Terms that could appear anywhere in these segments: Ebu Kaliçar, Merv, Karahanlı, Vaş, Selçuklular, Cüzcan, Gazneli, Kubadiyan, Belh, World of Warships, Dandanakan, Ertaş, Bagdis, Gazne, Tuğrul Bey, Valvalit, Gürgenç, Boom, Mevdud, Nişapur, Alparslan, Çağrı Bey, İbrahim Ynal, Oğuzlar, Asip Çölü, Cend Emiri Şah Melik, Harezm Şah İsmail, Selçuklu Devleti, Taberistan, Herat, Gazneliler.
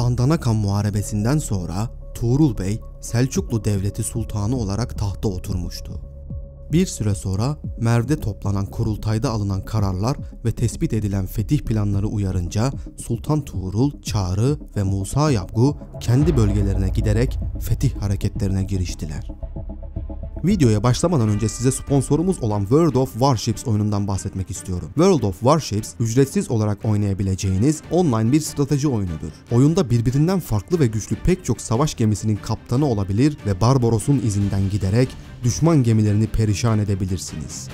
Dandanakan Muharebesi'nden sonra Tuğrul Bey Selçuklu Devleti Sultanı olarak tahta oturmuştu. Bir süre sonra Merv'de toplanan kurultayda alınan kararlar ve tespit edilen fetih planları uyarınca Sultan Tuğrul, Çağrı ve Musa Yabgu kendi bölgelerine giderek fetih hareketlerine giriştiler. Videoya başlamadan önce size sponsorumuz olan World of Warships oyunundan bahsetmek istiyorum. World of Warships, ücretsiz olarak oynayabileceğiniz online bir strateji oyunudur. Oyunda birbirinden farklı ve güçlü pek çok savaş gemisinin kaptanı olabilir ve Barbaros'un izinden giderek düşman gemilerini perişan edebilirsiniz.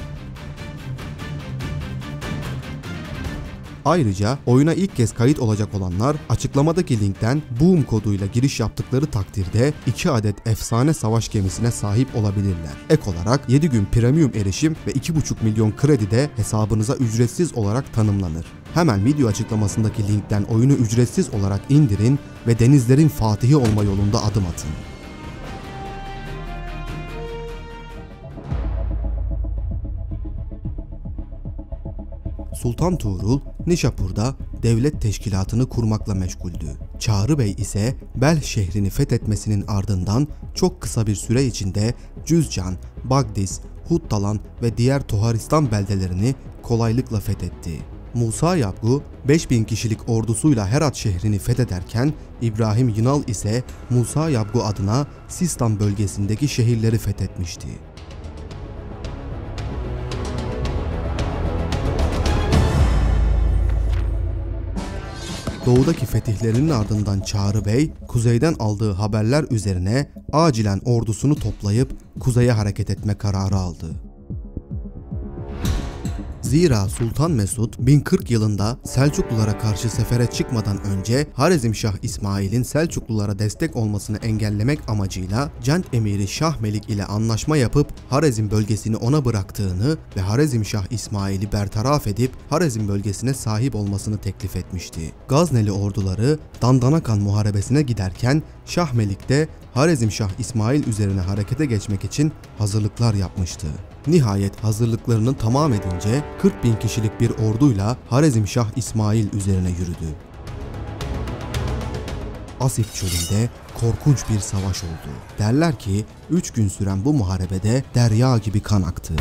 Ayrıca oyuna ilk kez kayıt olacak olanlar açıklamadaki linkten Boom koduyla giriş yaptıkları takdirde 2 adet efsane savaş gemisine sahip olabilirler. Ek olarak 7 gün premium erişim ve 2,5 milyon kredi de hesabınıza ücretsiz olarak tanımlanır. Hemen video açıklamasındaki linkten oyunu ücretsiz olarak indirin ve denizlerin fatihi olma yolunda adım atın. Sultan Tuğrul, Nişapur'da devlet teşkilatını kurmakla meşguldü. Çağrı Bey ise Belh şehrini fethetmesinin ardından çok kısa bir süre içinde Cüzcan, Bagdis, Huttalan ve diğer Toharistan beldelerini kolaylıkla fethetti. Musa Yabgu 5000 kişilik ordusuyla Herat şehrini fethederken İbrahim Ynal ise Musa Yabgu adına Sistan bölgesindeki şehirleri fethetmişti. Doğudaki fetihlerinin ardından Çağrı Bey, kuzeyden aldığı haberler üzerine acilen ordusunu toplayıp kuzeye hareket etme kararı aldı. Zira Sultan Mesut 1040 yılında Selçuklulara karşı sefere çıkmadan önce Harezm Şah İsmail'in Selçuklulara destek olmasını engellemek amacıyla Cend Emiri Şah Melik ile anlaşma yapıp Harezm bölgesini ona bıraktığını ve Harezm Şah İsmail'i bertaraf edip Harezm bölgesine sahip olmasını teklif etmişti. Gazneli orduları Dandanakan Muharebesi'ne giderken Şah Melik de Harezm Şah İsmail üzerine harekete geçmek için hazırlıklar yapmıştı. Nihayet hazırlıklarını tamam edince 40.000 kişilik bir orduyla Harezm Şah İsmail üzerine yürüdü. Asip Çölü'nde korkunç bir savaş oldu. Derler ki 3 gün süren bu muharebede derya gibi kan aktı.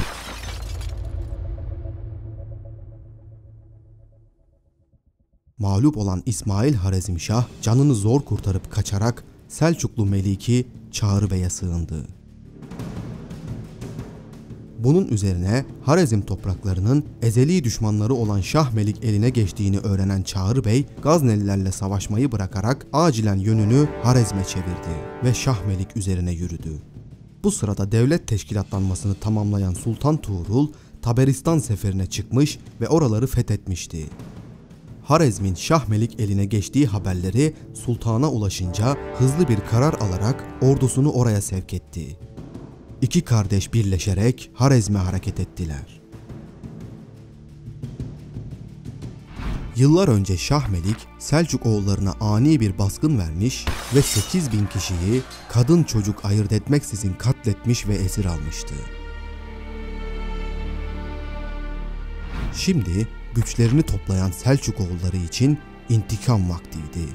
Mağlup olan İsmail Harezm Şah canını zor kurtarıp kaçarak Selçuklu Meliki Çağrı Bey'e sığındı. Bunun üzerine Harezm topraklarının ezeli düşmanları olan Şah Melik eline geçtiğini öğrenen Çağrı Bey, Gaznelilerle savaşmayı bırakarak acilen yönünü Harezm'e çevirdi ve Şah Melik üzerine yürüdü. Bu sırada devlet teşkilatlanmasını tamamlayan Sultan Tuğrul, Taberistan seferine çıkmış ve oraları fethetmişti. Harezm'in Şah Melik eline geçtiği haberleri sultana ulaşınca hızlı bir karar alarak ordusunu oraya sevk etti. İki kardeş birleşerek Harezm'e hareket ettiler. Yıllar önce Şah Melik, Selçuk oğullarına ani bir baskın vermiş ve 8.000 kişiyi kadın çocuk ayırt etmeksizin katletmiş ve esir almıştı. Şimdi güçlerini toplayan Selçuk oğulları için intikam vaktiydi.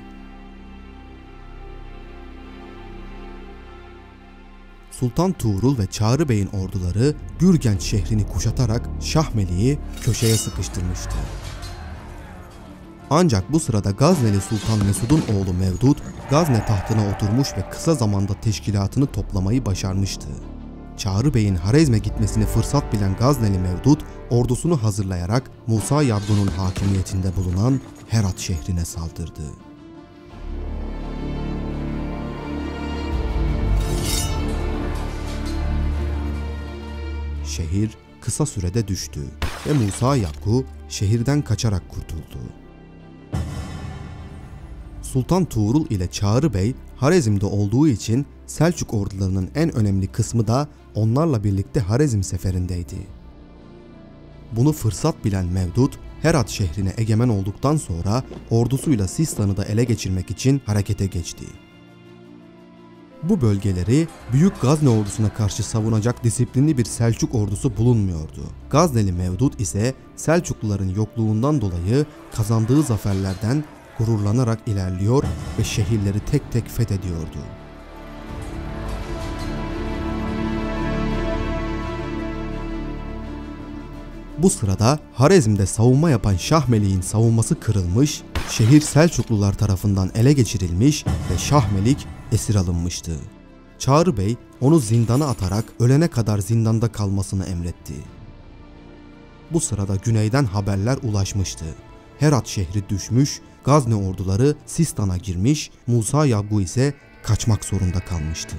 Sultan Tuğrul ve Çağrı Bey'in orduları Gürgenç şehrini kuşatarak Şah Melik'i köşeye sıkıştırmıştı. Ancak bu sırada Gazneli Sultan Mesud'un oğlu Mevdud, Gazne tahtına oturmuş ve kısa zamanda teşkilatını toplamayı başarmıştı. Çağrı Bey'in Harezm'e gitmesini fırsat bilen Gazneli Mevdud, ordusunu hazırlayarak Musa Yabgu'nun hakimiyetinde bulunan Herat şehrine saldırdı. Şehir kısa sürede düştü ve Musa Yabgu şehirden kaçarak kurtuldu. Sultan Tuğrul ile Çağrı Bey Harezm'de olduğu için Selçuk ordularının en önemli kısmı da onlarla birlikte Harezm seferindeydi. Bunu fırsat bilen Mevdud, Herat şehrine egemen olduktan sonra ordusuyla Sistan'ı da ele geçirmek için harekete geçti. Bu bölgeleri Büyük Gazne ordusuna karşı savunacak disiplinli bir Selçuk ordusu bulunmuyordu. Gazneli Mevdud ise Selçukluların yokluğundan dolayı kazandığı zaferlerden gururlanarak ilerliyor ve şehirleri tek tek fethediyordu. Bu sırada Harezm'de savunma yapan Şah Melik'in savunması kırılmış, şehir Selçuklular tarafından ele geçirilmiş ve Şah Melik esir alınmıştı. Çağrı Bey onu zindana atarak ölene kadar zindanda kalmasını emretti. Bu sırada güneyden haberler ulaşmıştı. Herat şehri düşmüş, Gazne orduları Sistan'a girmiş, Musa Yabgu ise kaçmak zorunda kalmıştı.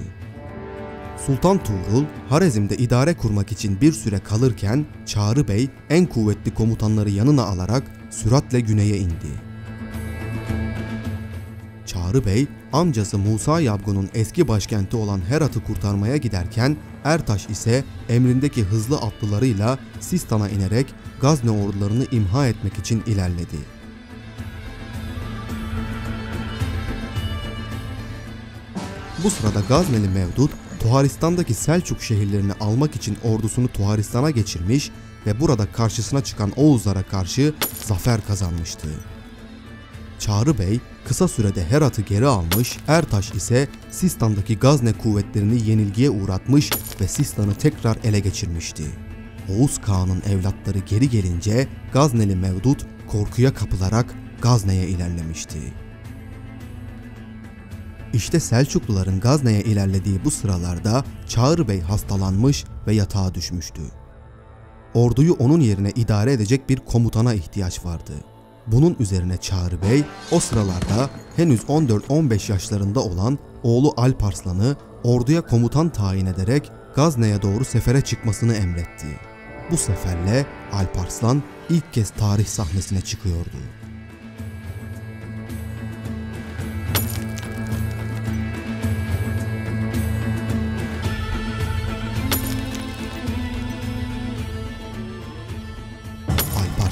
Sultan Tuğrul, Harezm'de idare kurmak için bir süre kalırken Çağrı Bey en kuvvetli komutanları yanına alarak süratle güneye indi. Çağrı Bey, amcası Musa Yabgu'nun eski başkenti olan Herat'ı kurtarmaya giderken Ertaş ise emrindeki hızlı atlılarıyla Sistan'a inerek Gazne ordularını imha etmek için ilerledi. Bu sırada Gazneli Mevdud, Toharistan'daki Selçuk şehirlerini almak için ordusunu Toharistan'a geçirmiş ve burada karşısına çıkan Oğuzlara karşı zafer kazanmıştı. Çağrı Bey kısa sürede Herat'ı geri almış, Ertaş ise Sistan'daki Gazne kuvvetlerini yenilgiye uğratmış ve Sistan'ı tekrar ele geçirmişti. Oğuz Kağan'ın evlatları geri gelince Gazneli Mevdud korkuya kapılarak Gazne'ye ilerlemişti. İşte Selçukluların Gazne'ye ilerlediği bu sıralarda Çağrı Bey hastalanmış ve yatağa düşmüştü. Orduyu onun yerine idare edecek bir komutana ihtiyaç vardı. Bunun üzerine Çağrı Bey o sıralarda henüz 14-15 yaşlarında olan oğlu Alparslan'ı orduya komutan tayin ederek Gazne'ye doğru sefere çıkmasını emretti. Bu seferle Alparslan ilk kez tarih sahnesine çıkıyordu.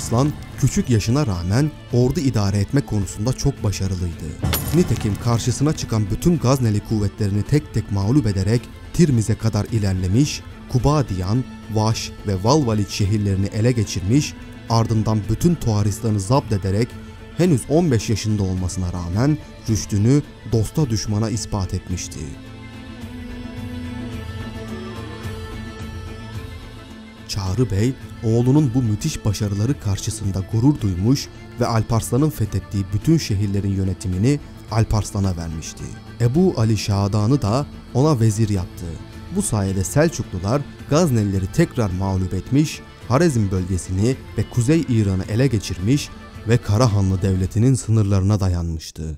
Aslan küçük yaşına rağmen ordu idare etme konusunda çok başarılıydı. Nitekim karşısına çıkan bütün Gazneli kuvvetlerini tek tek mağlup ederek Tirmiz'e kadar ilerlemiş, Kubadiyan, Vaş ve Valvalit şehirlerini ele geçirmiş, ardından bütün Toharistan'ı zapt ederek henüz 15 yaşında olmasına rağmen rüştünü dosta düşmana ispat etmişti. Çağrı Bey, oğlunun bu müthiş başarıları karşısında gurur duymuş ve Alparslan'ın fethettiği bütün şehirlerin yönetimini Alparslan'a vermişti. Ebu Ali Şadan'ı da ona vezir yaptı. Bu sayede Selçuklular Gaznelileri tekrar mağlup etmiş, Harezm bölgesini ve Kuzey İran'ı ele geçirmiş ve Karahanlı Devleti'nin sınırlarına dayanmıştı.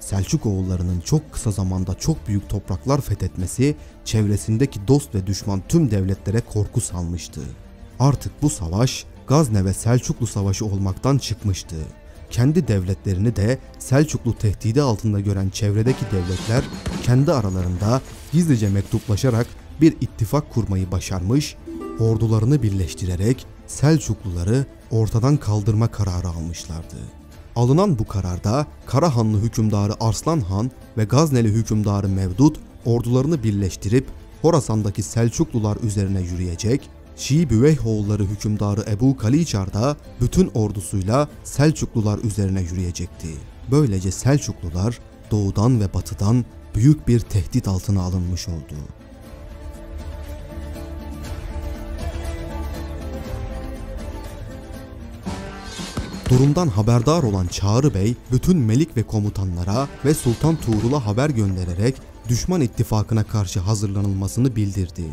Selçuk oğullarının çok kısa zamanda çok büyük topraklar fethetmesi çevresindeki dost ve düşman tüm devletlere korku salmıştı. Artık bu savaş Gazne ve Selçuklu savaşı olmaktan çıkmıştı. Kendi devletlerini de Selçuklu tehdidi altında gören çevredeki devletler kendi aralarında gizlice mektuplaşarak bir ittifak kurmayı başarmış, ordularını birleştirerek Selçukluları ortadan kaldırma kararı almışlardı. Alınan bu kararda Karahanlı hükümdarı Arslan Han ve Gazneli hükümdarı Mevdud ordularını birleştirip Horasan'daki Selçuklular üzerine yürüyecek, Şii Büveyhoğulları hükümdarı Ebu Kaliçar da bütün ordusuyla Selçuklular üzerine yürüyecekti. Böylece Selçuklular doğudan ve batıdan büyük bir tehdit altına alınmış oldu. Durumdan haberdar olan Çağrı Bey, bütün melik ve komutanlara ve Sultan Tuğrul'a haber göndererek düşman ittifakına karşı hazırlanılmasını bildirdi.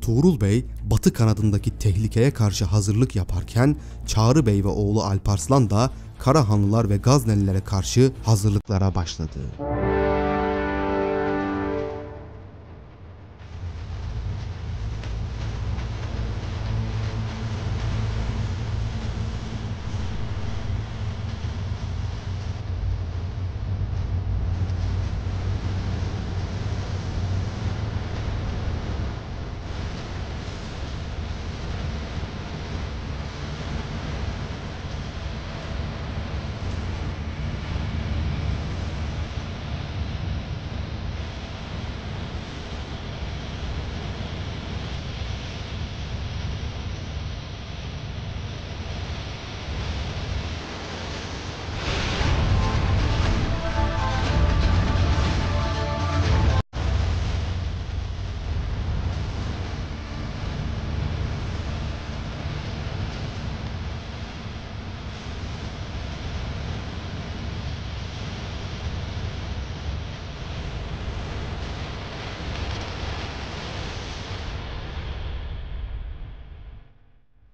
Tuğrul Bey, batı kanadındaki tehlikeye karşı hazırlık yaparken Çağrı Bey ve oğlu Alparslan da Karahanlılar ve Gaznelilere karşı hazırlıklara başladı.